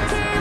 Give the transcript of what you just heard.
Just